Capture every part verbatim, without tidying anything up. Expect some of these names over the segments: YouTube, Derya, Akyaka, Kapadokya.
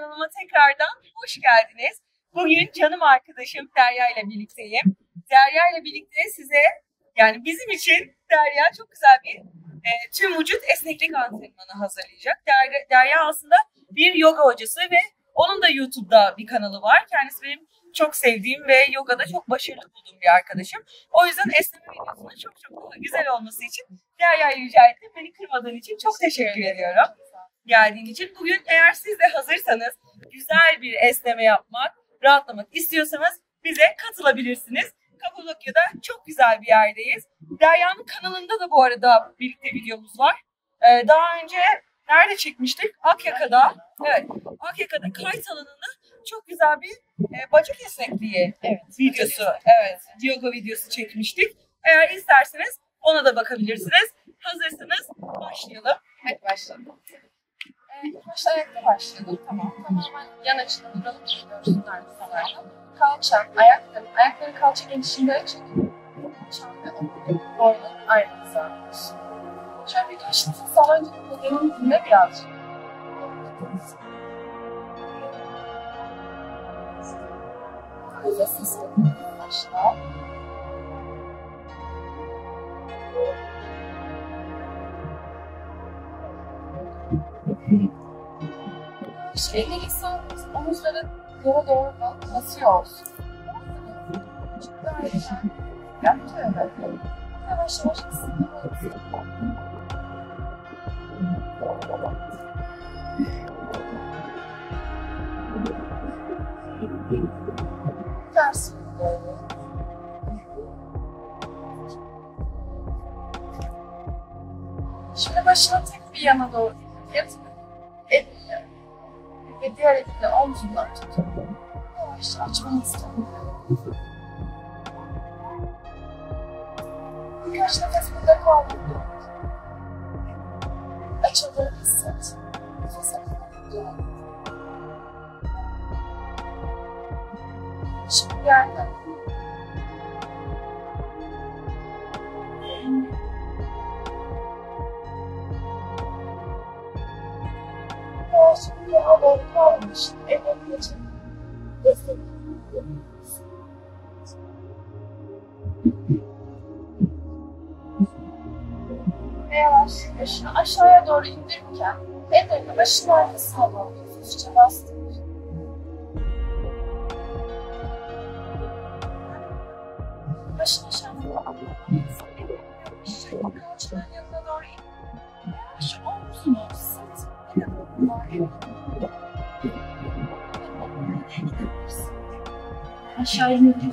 kanalıma tekrardan hoş geldiniz. Bugün canım arkadaşım Derya ile birlikteyim. Derya ile birlikte size, yani bizim için Derya çok güzel bir e, tüm vücut esneklik antrenmanı hazırlayacak. Derya, Derya aslında bir yoga hocası ve onun da YouTube'da bir kanalı var. Kendisi benim çok sevdiğim ve yogada çok başarılı bulduğum bir arkadaşım. O yüzden esneme videosunun çok çok güzel olması için Derya'ya rica ettim. Beni kırmadığın için çok teşekkür, teşekkür ediyorum. Geldiğin için. Bugün eğer siz de hazırsanız güzel bir esneme yapmak, rahatlamak istiyorsanız bize katılabilirsiniz. Kapadokya'da çok güzel bir yerdeyiz. Derya'nın kanalında da bu arada birlikte videomuz var. Ee, daha önce nerede çekmiştik? Akyaka'da. Evet. Akyaka'da kayıt alanında çok güzel bir e, bacak esnekliği evet, videosu, evet, yoga videosu çekmiştik. Eğer isterseniz ona da bakabilirsiniz. Hazırsanız başlayalım. Hadi başlayalım. Ee, başta ayakla başlayalım. Tamam. Tamamen yan açıdan duralım. Görsünler bu zamanda. Kalça, ayakları, ayakları kalça genişliğinde açık. Çalmayalım. Boynun aynı hizada. Şöyle birkaç nefes alınca bedenin dinle birazcık. Nefes istedim. Başla. Elleri sağlıyoruz. Omuzları yere doğru basıyoruz. Çıktı ayrıca. Yaptı öyle. Yavaş yavaş ısınıyoruz. Ters doğru. Şimdi başına tek bir yana doğru yatırıp elinle ve diğer elinle omzundan tutup yavaşça açmanı istedim. Birkaç nefes burada kaldırdım. Açıldığını hisset. Nefes alınca dön. Şimdi yerden. Boğazını daha doğru kalmış. Ellerini açıp destekleyelim. Yavaş yavaş aşağıya doğru indirirken ellerini başın arkasına doğru hafifçe bastırır. Başın aşağıya doğru atlamak. Kalçaların yanına doğru indirir. Yavaş omuzunu hisset. Bir de bu var ya. Aşağı inirsin.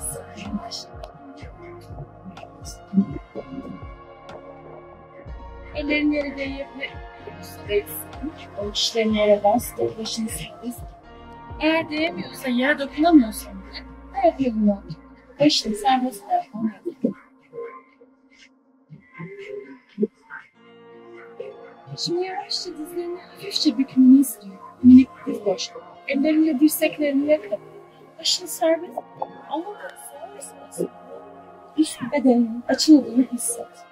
Ellerin yere değebilir. Üstlerin yere bastır, başını sürpriz. Eğer değemiyorsa, yere dokunamıyorsan bile ayak yolunu atın. Başını serbest bırakın. Şimdi yavaşça dizlerini hafifçe bükmeni istiyorum. Minik bir diz boşluğu. Ellerinle dirseklerini yakın. Başını serbest bırakın. Ama serbest bırakın. Üst bedeninin açıldığını hisset.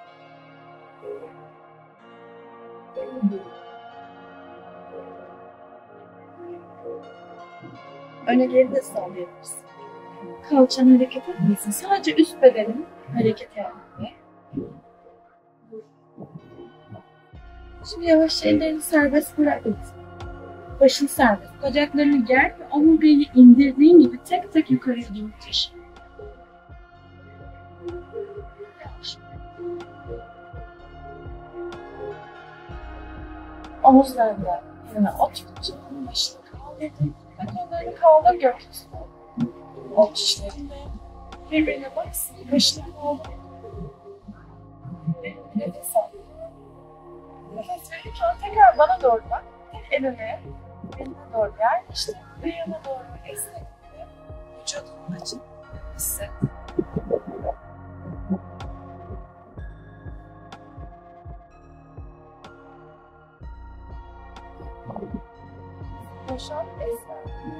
Öne geri de sallayabilirsin. Kalçanı hareket etmesin. Sadece üst bedenin hareketi halinde. Şimdi yavaşça ellerini serbest bırak. Başını serbest. Bacaklarını ger ve omurgayı indirdiğin gibi tek tek yukarıya doğru taşı. Omuzlarla yerine oturtun, başını kaldırın ve kollarını kaldır gökyüzüne. O dişlerine birbirine baksın, başını kaldırın. Nefes al. Nefes verirken tekrar bana doğru bak. Tek elini eline doğru yer, dişlerine yana doğru esnek gibi vücudunu açıp hisset. Yaşam esnaflığı.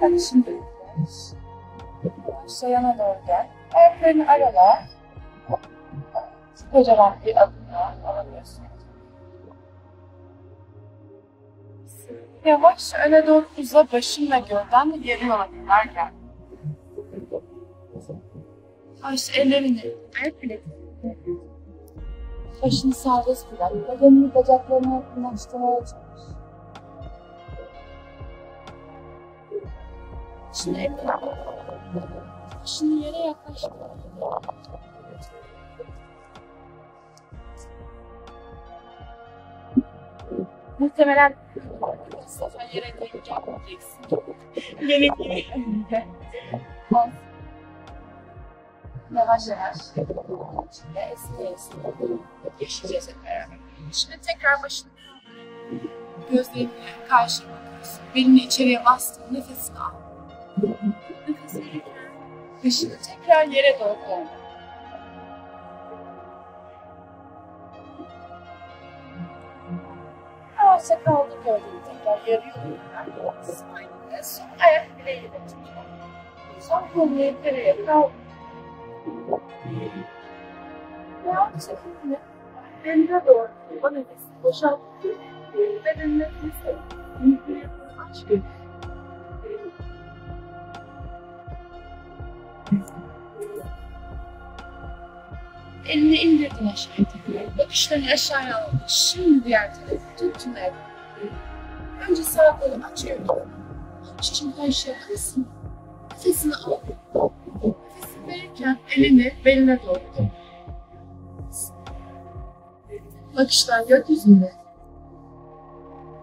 Hadi şimdi gidiyoruz. Başla yana doğru gel. Ayaklarını arala. Kocaman bir adımla alamıyorsun. Yavaşça öne doğru uza, başınla gövden yarı yola kadar gel. Aç ellerini, ayak bileklerini. Başını serbest bırak, bedenini bacaklarına yakınlaştırmaya çalış. Şimdi elini al. Başını yere yaklaştır. Muhtemelen kafa yere denk yapmayacaksın. Benim gibi. Al. Yavaş yavaş. Şimdi esneye esneye. Geçeceğiz hep beraber. Şimdi tekrar başını kaldırın. Gözlerini karşıya bakıyorsun. Belini içeriye bastın. Nefesini al. Nefesini al. Başını tekrar yere doğru koyun. Yavaşça kaldır gördüğünü tekrar yarı yoluna. Son ayak bileğiyle tutuyor. Son kolunu yukarıya kaldır. Yavaşça kendini beline doğru tutma nefesini boşalt. Bedenine nefesini yukarıya aç göğsünü. Elini indirdin aşağıya tekrar. Bakışlarını aşağıya aldın. Şimdi diğer tarafı tuttunlar. Önce sağ kolu açıyorum. Şimdi aşağıya kısın. Nefesini al. Nefesini verirken elini beline doğru koy. Bakışlar gökyüzünde.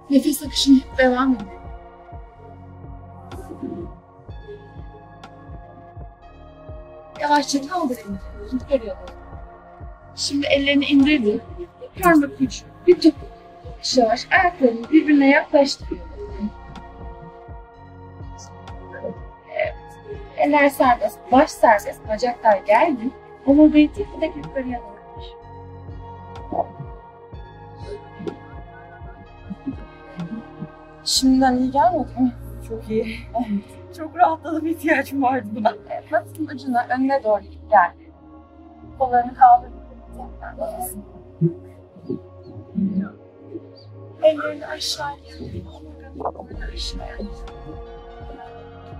Nefes akışını hep devam ediyor. Yavaşça kaldır elini. Yukarıya doğru. Şimdi ellerini indirdi. Parmak ucu, bir topuk. Yavaş yavaş ayaklarını birbirine yaklaştırıyor. Evet. Eller serbest, baş serbest, bacaklar gergin. Omurgayı tek tek yukarıya doğru. Şimdiden iyi gelmedi mi? Çok iyi. Evet. Çok rahatladım, ihtiyacım vardı buna. Evet, batın ucuna önüne doğru git gel. Kollarını kaldırın. Ellerini aşağıya, omurgalarını aşağıya.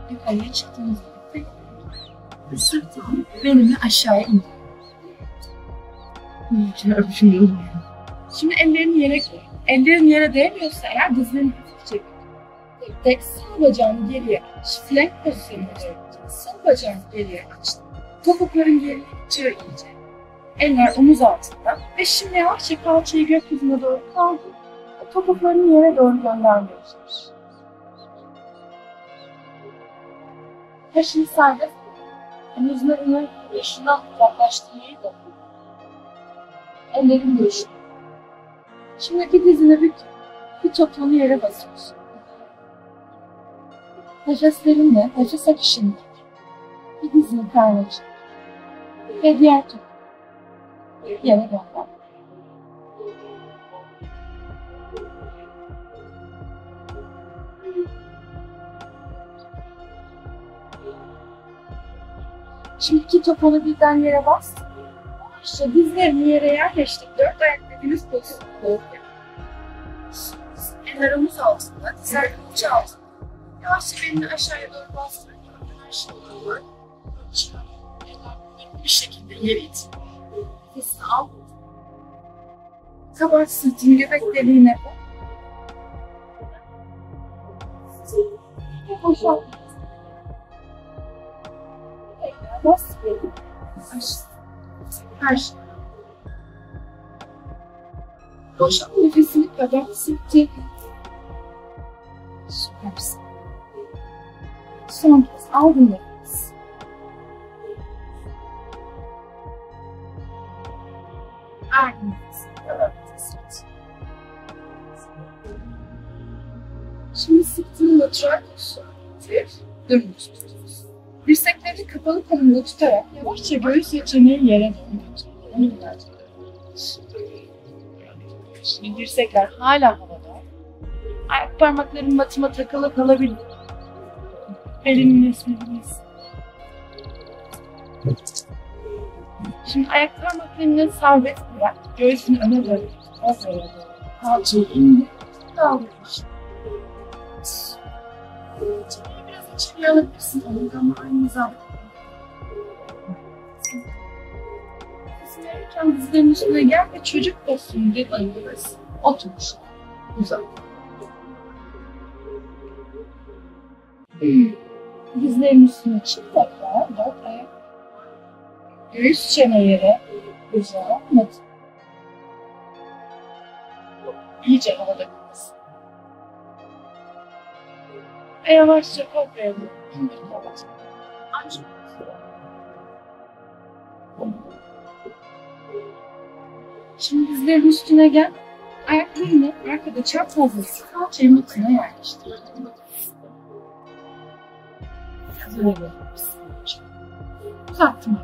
Yukarıya çıktığınız gibi sırtını, belini aşağıya indir. Şimdi ellerini yere koy. Ellerin yere değmiyorsa eğer dizlerini hafif çek. Tek tek sağ bacağını geriye aç. Flank pozisyonuna doğru. Sağ bacağını geriye aç. Topukların geriye çığı iyice. Eller omuz altında ve şimdi yavaşça kalçayı gökyüzüne doğru kaldır. Topuklarını yere doğru göndermiyorsunuz. Başını serbest bırak. Omuzlarını yaşından uzaklaştırmayı da. Ellerin görüşü. Şimdi bir dizine bük, bir topuğunu yere basıyorsun. Nefeslerinle nefes akışını tut. Bir dizini karnına ve diğer topuğunu yere gönder. Şimdi iki topunu birden yere bas. İşte dizlerini yere yerleştik. Dört ayakta günüz pozisyonu doğru. Eller omuz altında, dizler kalça altında. Yavaşça belini aşağıya doğru bastırın. Önden aşağıya doğru. Bir şekilde yere itin. Nefesini al. Kabahat sırtını göbek deliğine bak. Ve boşalt. Tekrar bas. Aşağı. Karşı. Boşalt nefesini kadar sırtı. Süpersin. Son kez al bunu. Şimdi sırtını lateral pozisyona getir, dümdüz tutuyoruz. Dirseklerini kapalı konumda tutarak yavaşça göğüs yeteneği yere doğru götür. Şimdi dirsekler hala havada. Ayak parmakların batıma takılı kalabilir. Belini esnebilirsin. Şimdi ayak parmaklarını serbest bırak. Göğsünü öne doğru, biraz öne doğru. Kalçayı indir, kaldır. olabilir. Bunun için biraz içeriye alabilirsin onu ama aynı zamanda. Kısımlarken dizlerin üstüne gel ve çocuk dostum dediğin gibi oturmuş. Güzel. Dizlerin üstüne çık tekrar, dört ayak. Göğüs çene yere. Güzel. Net. İyice havada kalmasın. Ve yavaşça kopraya vurur. Şimdi kapat. Aç. Şimdi dizlerin üstüne gel. Ayaklarını arkada çarpmazız. Kalçayı mutluğuna yerleştir. Uzattım.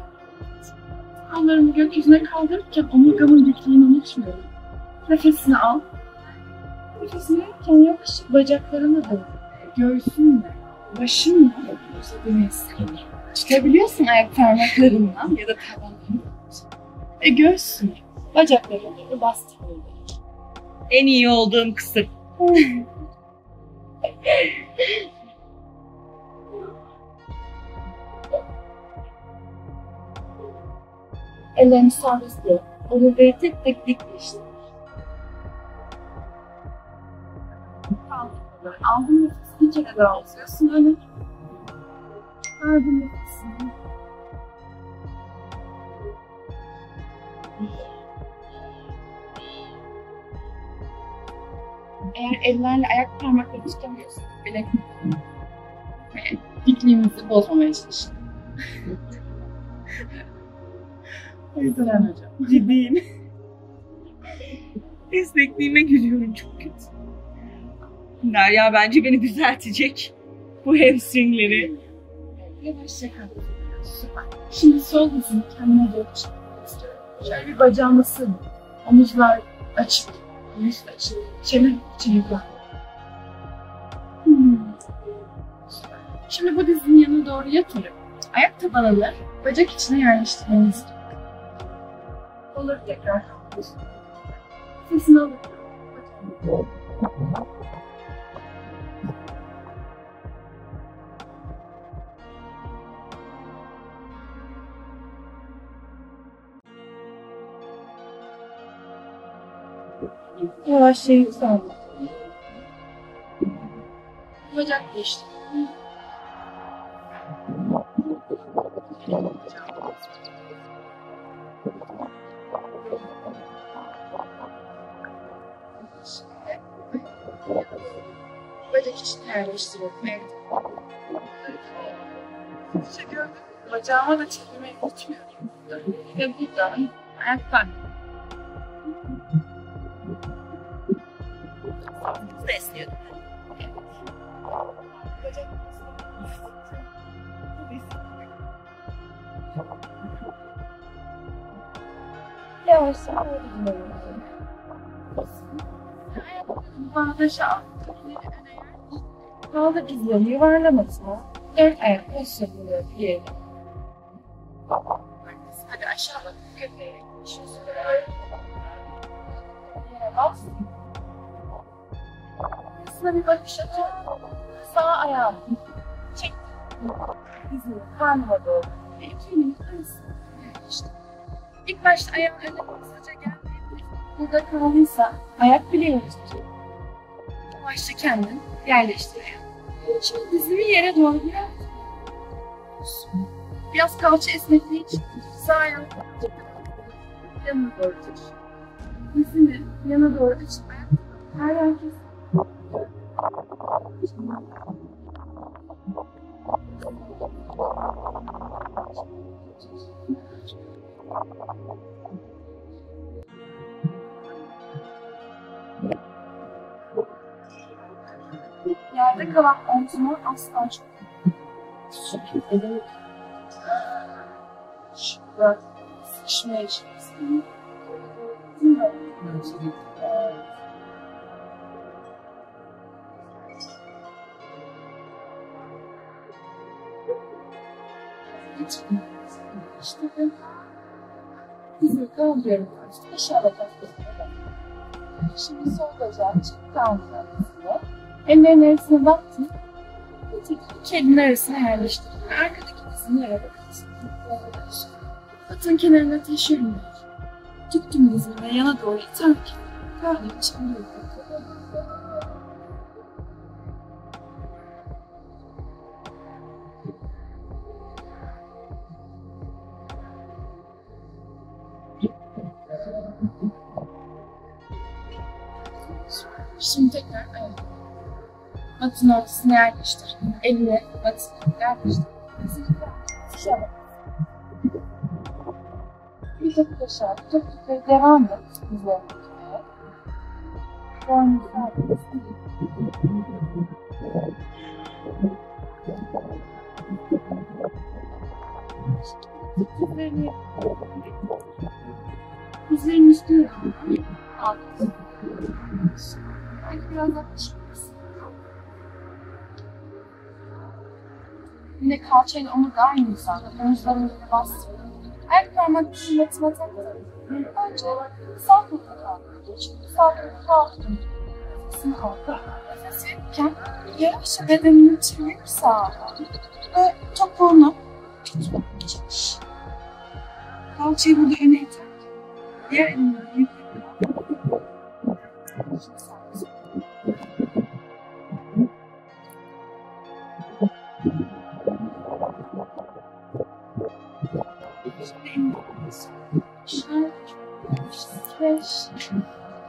Kollarımı gökyüzüne kaldırırken omurgamın dikliğini unutmuyorum. Nefesini al. Nefesini alırken yavaşça bacaklarını da göğsünle, başınla tutabiliyorsun ayak parmaklarından ya da tabanlarından. Ve göğsünü, bacaklarını bastırıyorum. En iyi olduğum kısım. Ellerini serbest bırak. Onu böyle tek tek dikleştir. Aldın nefesini bir kere daha alıyorsun öyle. Aldın nefesini. Eğer ellerle ayak parmakları tutamıyorsan bilek tutun. Dikliğimizi bozmamaya çalışın. Güzel hocam. Ciddiyim. Esnekliğime gülüyorum, çok kötü. Derya bence beni düzeltecek. Bu hamstringleri. Yavaşça kalın. Süper. Şimdi sol dizini kendine doğru çıkmak istiyorum. Şöyle bir bacağımı sığın. Omuzlar açık. Omuz açık. Çene içi yukarı. Hmm. Şimdi bu dizinin yanına doğru yatırıp ayak tabanını bacak içine yerleştirmeniz istiyorum. Olur tekrar. Sesini alır. Yavaşça yükselme. Bacak geçti. Bacak için yerleştiriyorum. Evet. İşte gördüm. Bacağıma da çekilmeyi unutmuyorum. Ve buradan ayak parmak. Burada esniyordum. Evet. Bacak yavaşça böyle dinliyorum. Bağdaşı altı ileri öne kaldır dizlerini yuvarlamasına dört ayak pozisyonunu diyelim. Hadi aşağı bak köpeğe. Şimdi böyle yere bas. Burasına bir bakış atın. Sağ ayağını çek. Dizini karnıma doğru. Ve iki elini karısına işte. İlk başta ayağın önüne kısaca geldiğinde burada kaldıysa ayak bileğini tutuyor. Başta kendin yerleştiriyor. Şimdi dizimi yere doğru biraz biraz kalça esnekliği için sağ ayağını yana doğru tut. Dizimi yana doğru açıp her herkes yerde kalan omzuma asla açma. Şurada sıkışmaya çalışıyorum. İşte ben dizimi kaldırıyorum. Aşağıda kalkıyorum. Şimdi sol bacağı çık kalmıyor. Ellerin arasına baktım. Bir tek iki elin arasına yerleştirdim. Arkadaki dizini yere bakıyorsun. Atın kenarına taşıyorum. Tuttum dizini ve yana doğru iterken karnım çıkmıyor. Şimdi tekrar ayırdım. Atın ortasına yerleştirdim. Eline atın yerleştirdim. Dizini bir topuk aşağı, bir topuk yukarı devam et. Güzel. Formu sabit. Dizlerini dizlerini üstüne alalım. Altın. Belki biraz daha çıkmasın. Yine kalçayla omurga aynı uzakta. Omuzların üstüne bastırın. Ayak parmaklarını metime takıyorum. Önce sağ koltuğa kalkıp geçiyorum. Sağ koltuğa atıyorum. Nefesini alıp nefes verirken yavaşça bedenini çevirip sağa alıyorum. Ve topuğunu çekiş. Kalçayı burada öne iterken diğer elimle yukarıda. Beş,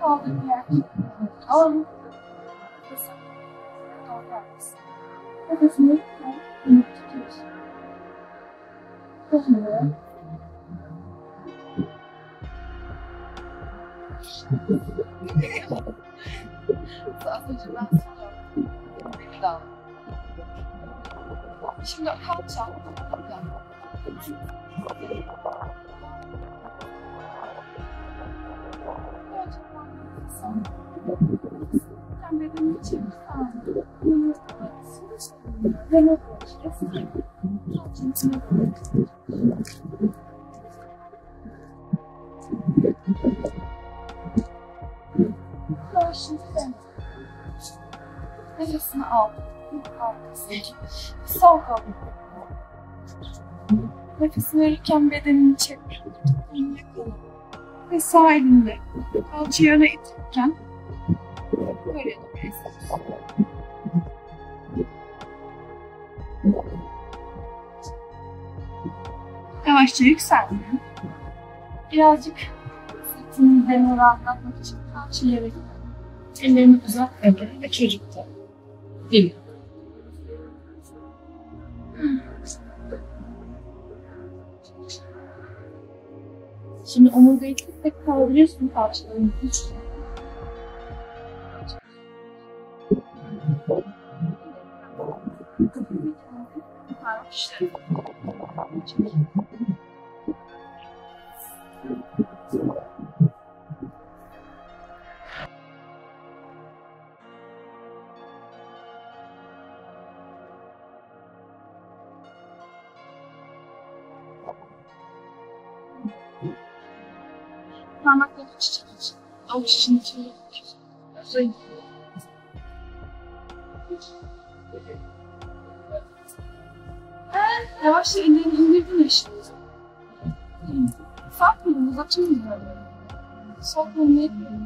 kaldır diğer alalım. Nefesini kaldır. Nefesini kaldır. Tutuyorsun. Kaldır. Sadece ben sanıyorum. Bir daha. Şimdi kalça. Sen bedenini çevir sağa. Yolunu sıvıştır. Ve ne koyacağız? Kalçanın içine koyacağız. Karşını sen. Nefesini al. Sol kal. Nefesini verirken bedenini çevir. Elini koyun. Ve sağ elinde kalçayı öne itirken böyle yapıyorsunuz. Yavaşça yükselmeyin. Birazcık sırtının üzerine rahatlatmak için kalçayı yere gidelim. Ellerini uzatmayın ve çocukta. Bilin. Şimdi omurgayı tek tek kaldırıyorsun kalçalarını üç kere. Parmakları çiçek için, avuç için içeri yapıyoruz. Özellikle. Yavaşça ellerini indirdin eşit. Sağ kolunu uzatıyoruz böyle. Sol kolunu etmiyorum.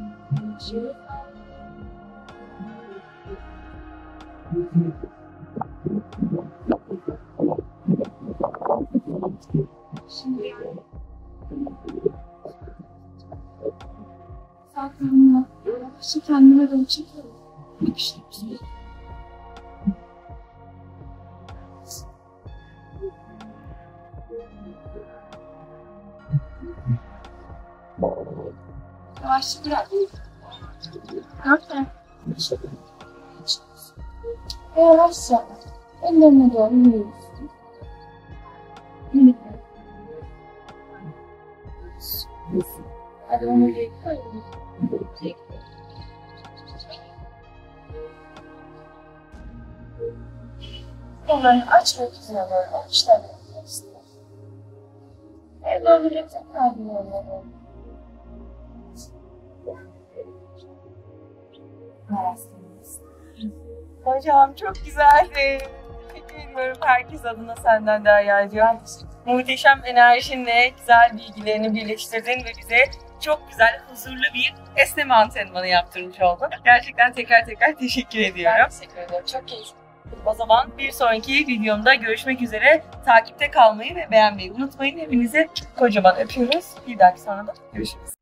Şimdi yani. Sağ kolunu yavaşça kendime doğru çekiyorum. Bakışlar güzel. Yavaşça bırak. Dört tane. Ve yavaşça ellerine doğru yürüyorsun. Yürüyorsun. Hadi onu yürüyelim. Onları aç ve yüzüne doğru alışlar yapıyorsun. Ve doğru yürüyecek kalbini onlara. Merhaba. Hocam çok güzeldi. Bilmiyorum herkes adına senden Derya'cığım. Muhteşem enerjinle güzel bilgilerini birleştirdin ve bize çok güzel, huzurlu bir esneme antrenmanı yaptırmış oldun. Gerçekten tekrar tekrar teşekkür ediyorum. Ben teşekkür ederim. Çok keyifli. O zaman bir sonraki videomda görüşmek üzere. Takipte kalmayı ve beğenmeyi unutmayın. Hepinize kocaman öpüyoruz. Bir dahaki sonra da görüşürüz.